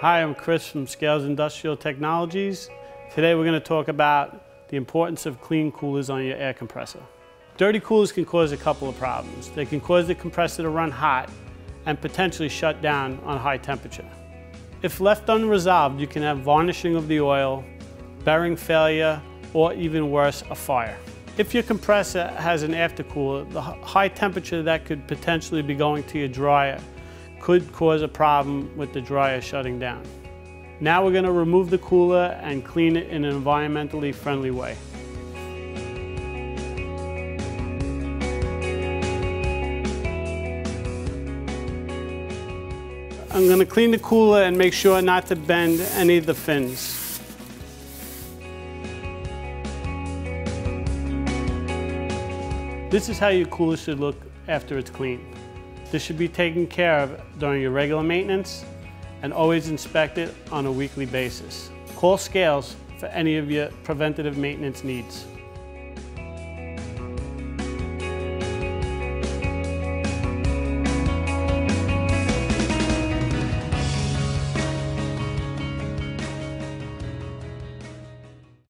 Hi, I'm Chris from Scales Industrial Technologies. Today we're going to talk about the importance of clean coolers on your air compressor. Dirty coolers can cause a couple of problems. They can cause the compressor to run hot and potentially shut down on high temperature. If left unresolved, you can have varnishing of the oil, bearing failure, or even worse, a fire. If your compressor has an aftercooler, the high temperature that could potentially be going to your dryer could cause a problem with the dryer shutting down. Now we're going to remove the cooler and clean it in an environmentally friendly way. I'm going to clean the cooler and make sure not to bend any of the fins. This is how your cooler should look after it's cleaned. This should be taken care of during your regular maintenance and always inspect it on a weekly basis. Call Scales for any of your preventative maintenance needs.